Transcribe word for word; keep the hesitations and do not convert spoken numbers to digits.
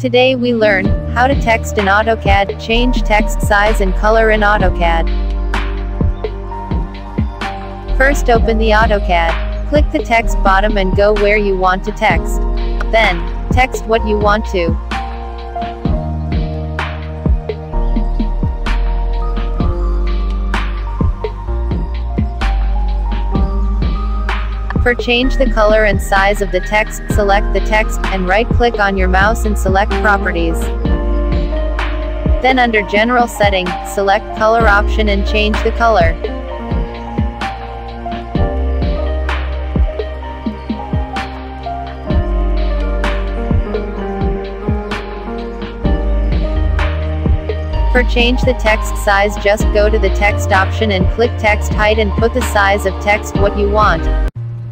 Today we learn how to text in AutoCAD, change text size and color in AutoCAD. First, open the AutoCAD, click the text bottom and go where you want to text. Then, text what you want to. For change the color and size of the text, select the text, and right-click on your mouse and select Properties. Then under General Setting, select Color option and change the color. For change the text size, just go to the text option and click Text Height and put the size of text what you want.